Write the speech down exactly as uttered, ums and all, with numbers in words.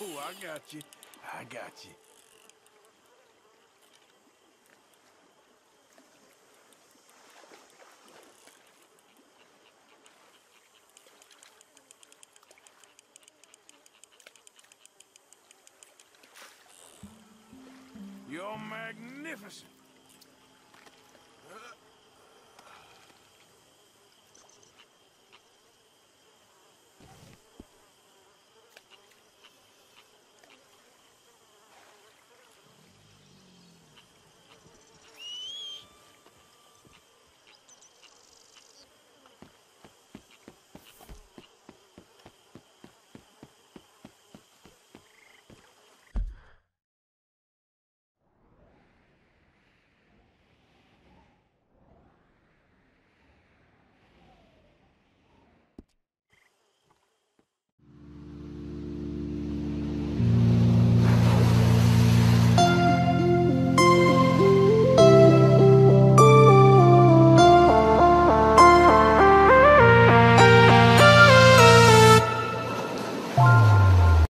Oh, I got you. I got you. You're magnificent.